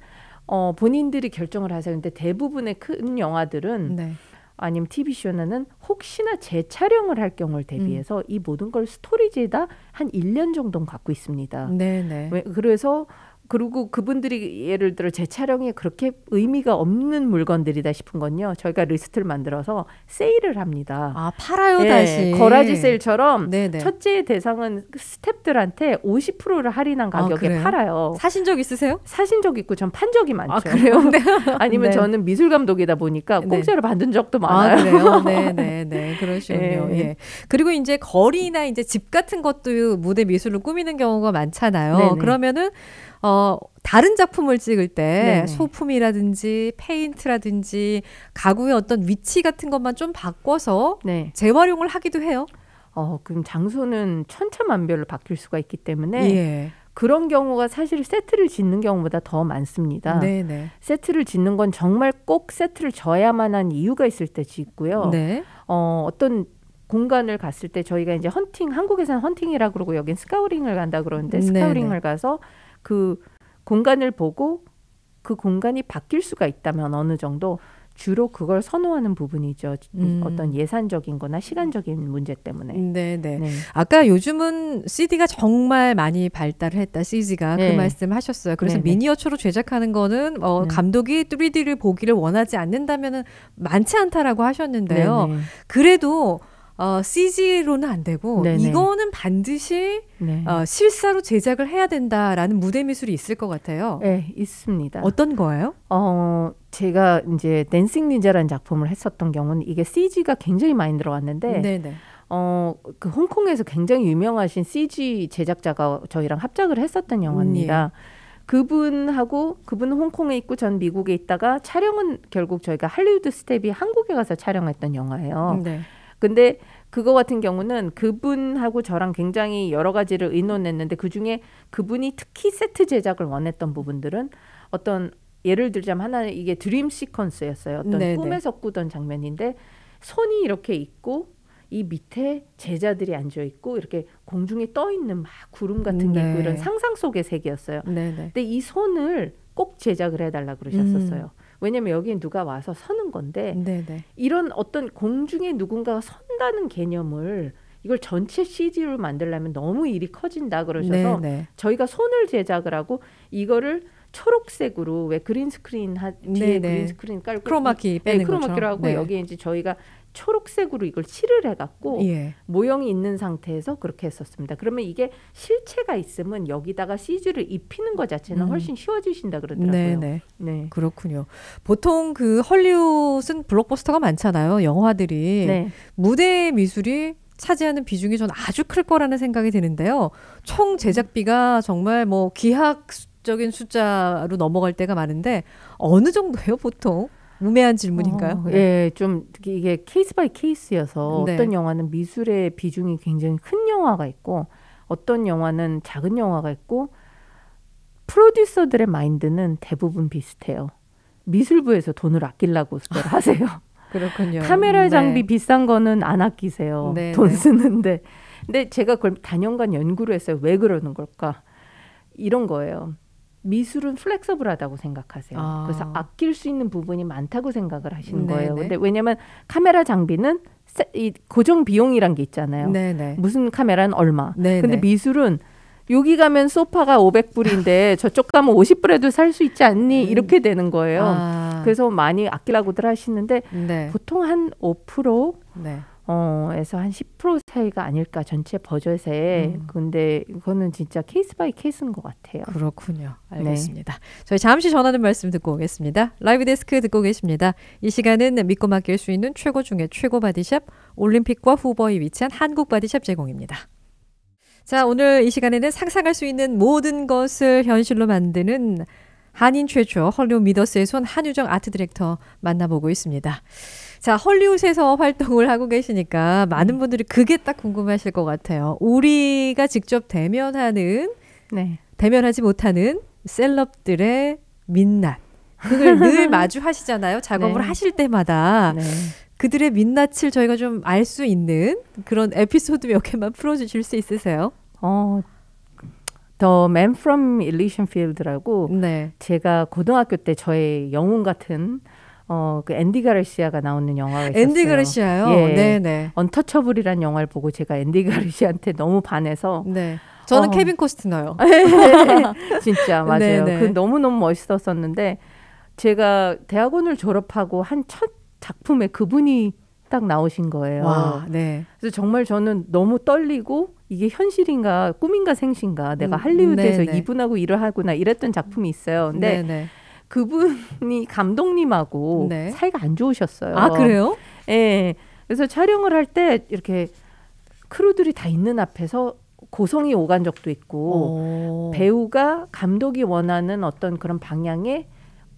본인들이 결정을 하세요. 근데 대부분의 큰 영화들은 네. 아니면 TV쇼는 혹시나 재촬영을 할 경우를 대비해서 이 모든 걸 스토리지에다 한 1년 정도는 갖고 있습니다. 네네. 그래서 그리고 그분들이 예를 들어 재촬영에 그렇게 의미가 없는 물건들이다 싶은 건요. 저희가 리스트를 만들어서 세일을 합니다. 아, 팔아요, 네, 다시. 거라지 세일처럼 네네. 첫째 대상은 스탭들한테 50%를 할인한 가격에 아, 팔아요. 사신 적 있으세요? 사신 적 있고 전 판 적이 많죠. 아, 그래요? 네. 아니면 네. 저는 미술 감독이다 보니까 공짜로 네. 받은 적도 많아요. 아, 그래요? 네. 그러시군요. 네. 예. 그리고 이제 거리나 이제 집 같은 것도 무대 미술로 꾸미는 경우가 많잖아요. 네네. 그러면은 다른 작품을 찍을 때 네네. 소품이라든지 페인트라든지 가구의 어떤 위치 같은 것만 좀 바꿔서 네. 재활용을 하기도 해요. 그럼 장소는 천차만별로 바뀔 수가 있기 때문에 예. 그런 경우가 사실 세트를 짓는 경우보다 더 많습니다. 네네. 세트를 짓는 건 정말 꼭 세트를 져야만 한 이유가 있을 때 짓고요. 네. 어떤 공간을 갔을 때 저희가 이제 헌팅, 한국에서는 헌팅이라고 그러고 여긴 스카우링을 간다 그러는데 스카우링을 네네. 가서 그 공간을 보고 그 공간이 바뀔 수가 있다면 어느 정도 주로 그걸 선호하는 부분이죠. 어떤 예산적인 거나 시간적인 문제 때문에. 네네. 네. 아까 요즘은 CD가 정말 많이 발달을 했다. CG가. 네. 그 말씀 하셨어요. 그래서 네네. 미니어처로 제작하는 거는 네. 감독이 3D를 보기를 원하지 않는다면은 많지 않다라고 하셨는데요. 네네. 그래도 CG로는 안 되고 네네. 이거는 반드시 네. 실사로 제작을 해야 된다라는 무대 미술이 있을 것 같아요. 네, 있습니다. 어떤 거예요? 제가 이제 댄싱 닌자라는 작품을 했었던 경우는 이게 CG가 굉장히 많이 들어왔는데 네네. 그 홍콩에서 굉장히 유명하신 CG 제작자가 저희랑 합작을 했었던 영화입니다. 예. 그분은 홍콩에 있고 전 미국에 있다가 촬영은 결국 저희가 할리우드 스텝이 한국에 가서 촬영했던 영화예요. 네. 근데 그거 같은 경우는 그분하고 저랑 굉장히 여러 가지를 의논했는데 그중에 그분이 특히 세트 제작을 원했던 부분들은 어떤 예를 들자면 하나는 이게 드림 시퀀스였어요. 어떤 네네. 꿈에서 꾸던 장면인데 손이 이렇게 있고 이 밑에 제자들이 앉아있고 이렇게 공중에 떠있는 막 구름 같은 게 있고 이런 상상 속의 세계였어요. 네네. 근데 이 손을 꼭 제작을 해달라 그러셨었어요. 왜냐면 여기에 누가 와서 서는 건데 네네. 이런 어떤 공중에 누군가가 선다는 개념을 이걸 전체 CG로 만들려면 너무 일이 커진다 그러셔서 네네. 저희가 손을 제작을 하고 이거를 초록색으로 왜 그린스크린 뒤에 그린스크린 깔고 크로마키 빼는 크로마키로 하고 네. 여기에 이제 저희가 초록색으로 이걸 칠을 해갖고 예. 모형이 있는 상태에서 그렇게 했었습니다. 그러면 이게 실체가 있으면 여기다가 CG를 입히는 것 자체는 훨씬 쉬워지신다 그러더라고요. 네네. 네, 그렇군요. 보통 그 헐리우드는 블록버스터가 많잖아요. 영화들이 네. 무대 미술이 차지하는 비중이 전 아주 클 거라는 생각이 드는데요. 총 제작비가 정말 뭐 기하학적인 숫자로 넘어갈 때가 많은데 어느 정도예요, 보통? 무매한 질문인가요? 예, 좀 이게 케이스 바이 케이스여서 네. 어떤 영화는 미술의 비중이 굉장히 큰 영화가 있고 어떤 영화는 작은 영화가 있고 프로듀서들의 마인드는 대부분 비슷해요. 미술부에서 돈을 아끼려고 하세요. 그렇군요. 카메라 장비 네. 비싼 거는 안 아끼세요. 네, 돈 쓰는데. 근데 제가 그걸 단연간 연구를 했어요. 왜 그러는 걸까? 이런 거예요. 미술은 플렉서블하다고 생각하세요. 그래서 아낄 수 있는 부분이 많다고 생각을 하시는 거예요. 근데 왜냐면 카메라 장비는 이 고정 비용이란 게 있잖아요. 네네. 무슨 카메라는 얼마. 네네. 근데 미술은 여기 가면 소파가 500불인데 저쪽 가면 50불에도 살 수 있지 않니? 이렇게 되는 거예요. 그래서 많이 아끼라고들 하시는데 네. 보통 한 5% 네. 에서 한 10% 차이가 아닐까 전체 버젯에. 근데 이거는 진짜 케이스 바이 케이스인 것 같아요. 그렇군요. 알겠습니다. 네. 저희 잠시 전하는 말씀 듣고 오겠습니다. 라이브 데스크 듣고 계십니다. 이 시간은 믿고 맡길 수 있는 최고 중에 최고 바디샵 올림픽과 후보에 위치한 한국 바디샵 제공입니다. 자, 오늘 이 시간에는 상상할 수 있는 모든 것을 현실로 만드는 한인 최초 헐리우드 미더스의 손 한유정 아트 디렉터 만나보고 있습니다. 자, 헐리우드에서 활동을 하고 계시니까 많은 분들이 그게 딱 궁금하실 것 같아요. 우리가 직접 대면하지 못하는 셀럽들의 민낯. 그걸 늘 마주하시잖아요. 작업을 네. 하실 때마다. 네. 그들의 민낯을 저희가 좀 알 수 있는 그런 에피소드 몇 개만 풀어주실 수 있으세요? The Man from Elysian Field라고 네. 제가 고등학교 때 저의 영웅 같은 그 앤디 가르시아가 나오는 영화가 있었어요. 앤디 가르시아요? 예. 네네. 언터처블이라는 영화를 보고 제가 앤디 가르시아한테 너무 반해서 네. 저는 케빈 코스트너요. 진짜 맞아요. 그 너무너무 멋있었었는데 제가 대학원을 졸업하고 한 첫 작품에 그분이 딱 나오신 거예요. 와, 네. 그래서 정말 저는 너무 떨리고 이게 현실인가 꿈인가 생신가 내가 할리우드에서 네네. 이분하고 일을 하구나 이랬던 작품이 있어요. 근데 네네. 그분이 감독님하고 네. 사이가 안 좋으셨어요. 아, 그래요? 예. 그래서 촬영을 할 때 이렇게 크루들이 다 있는 앞에서 고성이 오간 적도 있고 오. 배우가 감독이 원하는 어떤 그런 방향에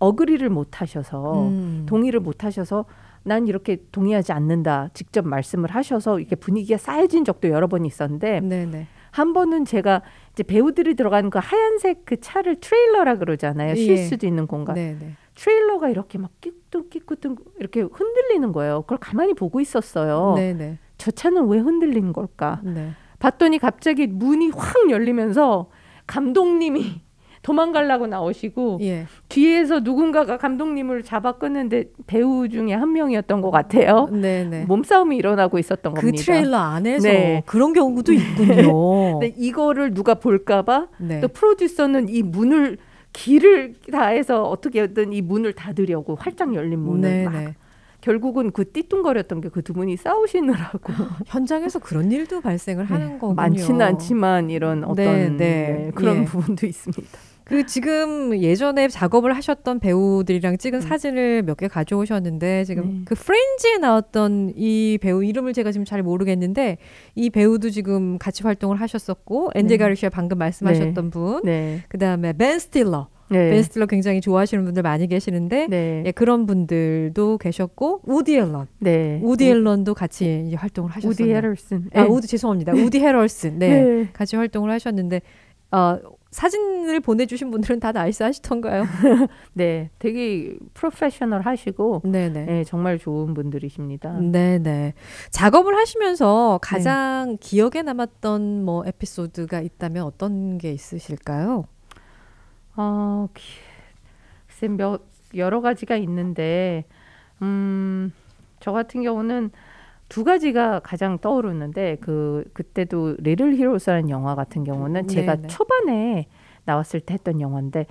어그리를 못 하셔서 동의를 못 하셔서 난 이렇게 동의하지 않는다 직접 말씀을 하셔서 이렇게 분위기가 싸해진 적도 여러 번 있었는데 네네. 한 번은 제가 이제 배우들이 들어간 그 하얀색 그 차를 트레일러라 그러잖아요. 쉴 예. 수도 있는 공간. 네네. 트레일러가 이렇게 막 끼꾸뚱 이렇게 흔들리는 거예요. 그걸 가만히 보고 있었어요. 네네. 저 차는 왜 흔들리는 걸까? 네. 봤더니 갑자기 문이 확 열리면서 감독님이 도망가려고 나오시고 예. 뒤에서 누군가가 감독님을 잡아 끄는데 배우 중에 한 명이었던 것 같아요. 네네. 몸싸움이 일어나고 있었던 그 겁니다. 그 트레일러 안에서 네. 그런 경우도 있군요. 근데 이거를 누가 볼까 봐 네. 또 프로듀서는 이 문을 길을 다해서 어떻게든 이 문을 닫으려고 활짝 열린 문을 네네. 막 결국은 그 띠뚱거렸던 게 그 두 분이 싸우시느라고 현장에서 그런 일도 발생을 네. 하는 거군요. 많지는 않지만 이런 어떤 네, 네. 그런 예. 부분도 있습니다. 그리고 지금 예전에 작업을 하셨던 배우들이랑 찍은 사진을 몇 개 가져오셨는데 지금 그 프렌즈에 나왔던 이 배우 이름을 제가 지금 잘 모르겠는데 이 배우도 지금 같이 활동을 하셨었고 앤디 가르시아 방금 말씀하셨던 네. 분 네. 그다음에 벤 스틸러 네. 벤 스틸러 굉장히 좋아하시는 분들 많이 계시는데 네. 예, 그런 분들도 계셨고 우디 앨런, 네. 우디 앨런도 같이 이제 활동을 하셨어요. 우디 헤럴슨, 아, 우디 죄송합니다. 우디 헤럴슨, 네. 네. 같이 활동을 하셨는데 사진을 보내주신 분들은 다 나이스하시던가요? 네, 되게 프로페셔널 하시고 네네. 네, 정말 좋은 분들이십니다. 네네. 작업을 하시면서 가장 기억에 남았던 뭐 에피소드가 있다면 어떤 게 있으실까요? 글쎄 여러 가지가 있는데 저 같은 경우는 두 가지가 가장 떠오르는데 그때도 리틀 히로스라는 영화 같은 경우는 제가 네네. 초반에 나왔을 때 했던 영화인데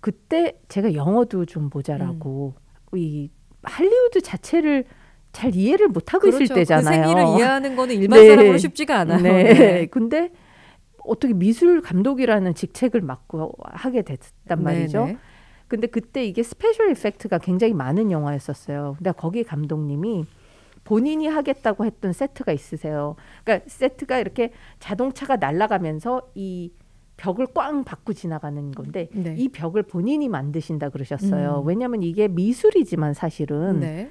그때 제가 영어도 좀 모자라고 이 할리우드 자체를 잘 이해를 못하고 그렇죠. 있을 때잖아요. 그 생일을 이해하는 거는 일반 네. 사람으로 쉽지가 않아요. 네. 네. 근데 어떻게 미술 감독이라는 직책을 맡고 하게 됐단 말이죠. 네네. 근데 그때 이게 스페셜 이펙트가 굉장히 많은 영화였었어요. 근데 거기 감독님이 본인이 하겠다고 했던 세트가 있으세요. 그러니까 세트가 이렇게 자동차가 날아가면서 이 벽을 꽝 받고 지나가는 건데 네. 이 벽을 본인이 만드신다 그러셨어요. 왜냐하면 이게 미술이지만 사실은 네.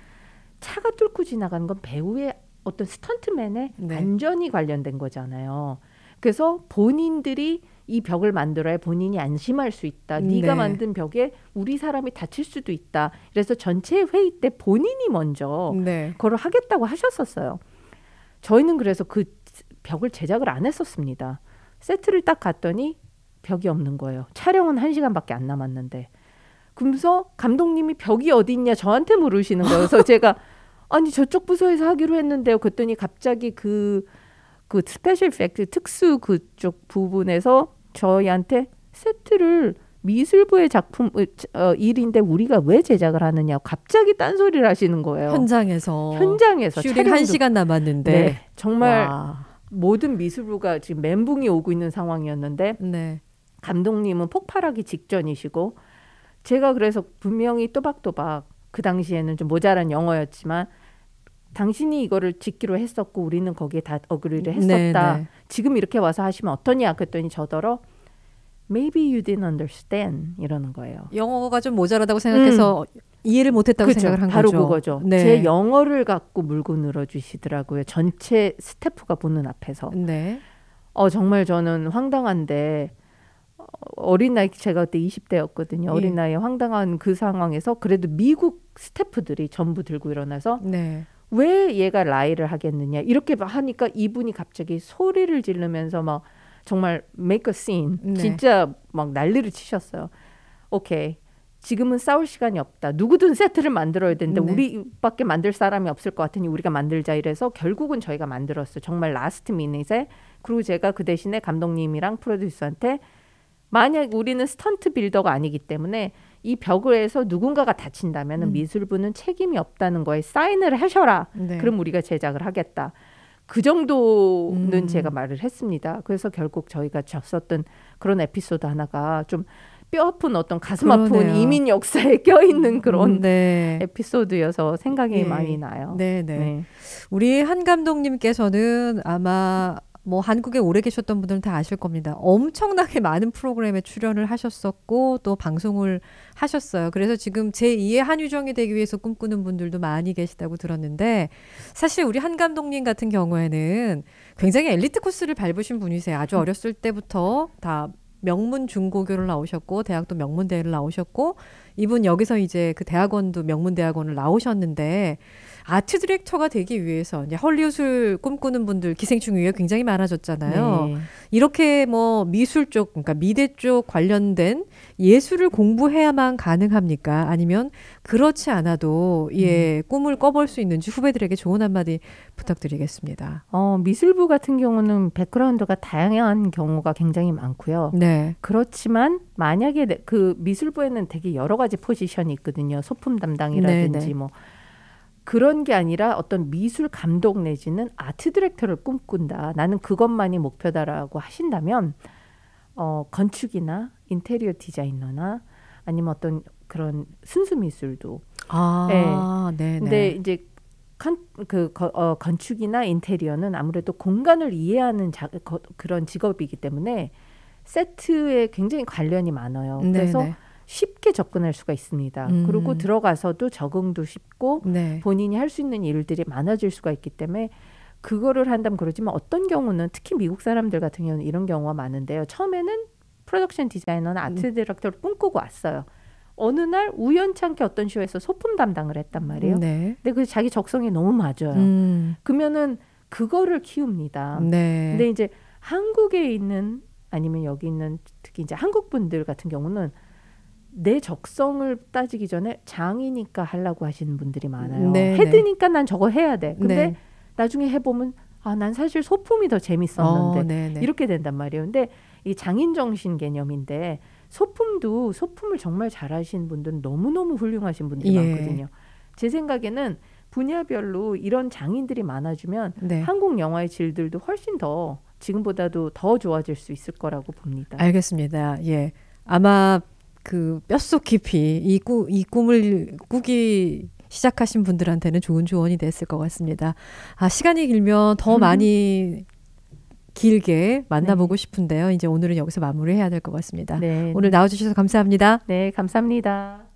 차가 뚫고 지나가는 건 배우의 어떤 스턴트맨의 네. 안전이 관련된 거잖아요. 그래서 본인들이 이 벽을 만들어야 본인이 안심할 수 있다. 네가 네. 만든 벽에 우리 사람이 다칠 수도 있다. 그래서 전체 회의 때 본인이 먼저 네. 그걸 하겠다고 하셨었어요. 저희는 그래서 그 벽을 제작을 안 했었습니다. 세트를 딱 갔더니 벽이 없는 거예요. 촬영은 1시간밖에 안 남았는데. 그러면서 감독님이 벽이 어디 있냐 저한테 물으시는 거예요. 그래서 제가 아니 저쪽 부서에서 하기로 했는데요. 그랬더니 갑자기 그 스페셜 이펙트 특수 그쪽 부분에서 저희한테 세트를 미술부의 작품 일인데 우리가 왜 제작을 하느냐고 갑자기 딴소리를 하시는 거예요. 현장에서 슈팅 1시간 남았는데 네, 정말 와. 모든 미술부가 지금 멘붕이 오고 있는 상황이었는데 네. 감독님은 폭발하기 직전이시고 제가 그래서 분명히 또박또박 그 당시에는 좀 모자란 영어였지만 당신이 이거를 짓기로 했었고 우리는 거기에 다 어그리를 했었다. 네네. 지금 이렇게 와서 하시면 어떠냐? 그랬더니 저더러 Maybe you didn't understand 이러는 거예요. 영어가 좀 모자라다고 생각해서 이해를 못했다고 그렇죠. 생각을 한 바로 거죠. 바로 그거죠. 네. 제 영어를 갖고 물고 늘어주시더라고요. 전체 스태프가 보는 앞에서. 네. 정말 저는 황당한데 어린 나이 제가 그때 20대였거든요. 어린 예. 나이에 황당한 그 상황에서 그래도 미국 스태프들이 전부 들고 일어나서 네. 왜 얘가 라이를 하겠느냐 이렇게 하니까 이분이 갑자기 소리를 지르면서 막 정말 make a scene 네. 진짜 막 난리를 치셨어요. 오케이 지금은 싸울 시간이 없다. 누구든 세트를 만들어야 되는데 네. 우리밖에 만들 사람이 없을 것 같으니 우리가 만들자 이래서 결국은 저희가 만들었어요. 정말 라스트 미닛에. 그리고 제가 그 대신에 감독님이랑 프로듀서한테 만약 우리는 스턴트 빌더가 아니기 때문에 이 벽에서 누군가가 다친다면 미술부는 책임이 없다는 거에 사인을 하셔라. 네. 그럼 우리가 제작을 하겠다. 그 정도는 제가 말을 했습니다. 그래서 결국 저희가 졌었던 그런 에피소드 하나가 좀 뼈아픈 어떤 가슴 아픈 이민 역사에 껴있는 그런 네. 에피소드여서 생각이 네. 많이 나요. 네, 네. 네. 우리 한 감독님께서는 아마 뭐 한국에 오래 계셨던 분들은 다 아실 겁니다. 엄청나게 많은 프로그램에 출연을 하셨었고 또 방송을 하셨어요. 그래서 지금 제2의 한유정이 되기 위해서 꿈꾸는 분들도 많이 계시다고 들었는데 사실 우리 한 감독님 같은 경우에는 굉장히 엘리트 코스를 밟으신 분이세요. 아주 어렸을 때부터 다 명문 중고교를 나오셨고 대학도 명문대를 나오셨고 이분 여기서 이제 그 대학원도 명문대학원을 나오셨는데 아트 디렉터가 되기 위해서 이제 헐리우드를 꿈꾸는 분들 기생충 이후에 굉장히 많아졌잖아요. 네. 이렇게 뭐 미술 쪽 그러니까 미대 쪽 관련된 예술을 공부해야만 가능합니까? 아니면 그렇지 않아도 예 꿈을 꿔볼 수 있는지 후배들에게 좋은 한마디 부탁드리겠습니다. 미술부 같은 경우는 백그라운드가 다양한 경우가 굉장히 많고요. 네. 그렇지만 만약에 그 미술부에는 되게 여러 가지 포지션이 있거든요. 소품 담당이라든지 네네. 뭐 그런 게 아니라 어떤 미술 감독 내지는 아트 디렉터를 꿈꾼다. 나는 그것만이 목표다라고 하신다면 건축이나 인테리어 디자이너나 아니면 어떤 그런 순수 미술도. 아, 네. 네네. 근데 이제 건축이나 인테리어는 아무래도 공간을 이해하는 그런 직업이기 때문에 세트에 굉장히 관련이 많아요. 네네. 그래서 쉽게 접근할 수가 있습니다. 그리고 들어가서도 적응도 쉽고 네. 본인이 할 수 있는 일들이 많아질 수가 있기 때문에 그거를 한다면 그러지만 어떤 경우는 특히 미국 사람들 같은 경우는 이런 경우가 많은데요. 처음에는 프로덕션 디자이너나 아트 디렉터를 꿈꾸고 왔어요. 어느 날 우연찮게 어떤 쇼에서 소품 담당을 했단 말이에요. 네. 근데 그 자기 적성이 너무 맞아요. 그러면은 그거를 키웁니다. 네. 근데 이제 한국에 있는 아니면 여기 있는 특히 이제 한국 분들 같은 경우는 내 적성을 따지기 전에 장이니까 하려고 하시는 분들이 많아요. 네, 헤드니까 네. 난 저거 해야 돼. 근데 네. 나중에 해보면 아, 난 사실 소품이 더 재밌었는데 네, 네. 이렇게 된단 말이에요. 근데 이 장인정신 개념인데 소품도 소품을 정말 잘하시는 분들은 너무너무 훌륭하신 분들이 예. 많거든요. 제 생각에는 분야별로 이런 장인들이 많아지면 네. 한국 영화의 질들도 훨씬 더 지금보다도 더 좋아질 수 있을 거라고 봅니다. 알겠습니다. 예, 아마 그 뼛속 깊이 이 꿈을 꾸기 시작하신 분들한테는 좋은 조언이 됐을 것 같습니다. 아, 시간이 길면 더 많이 길게 만나보고 네. 싶은데요. 이제 오늘은 여기서 마무리해야 될 것 같습니다. 네. 오늘 나와주셔서 감사합니다. 네, 감사합니다.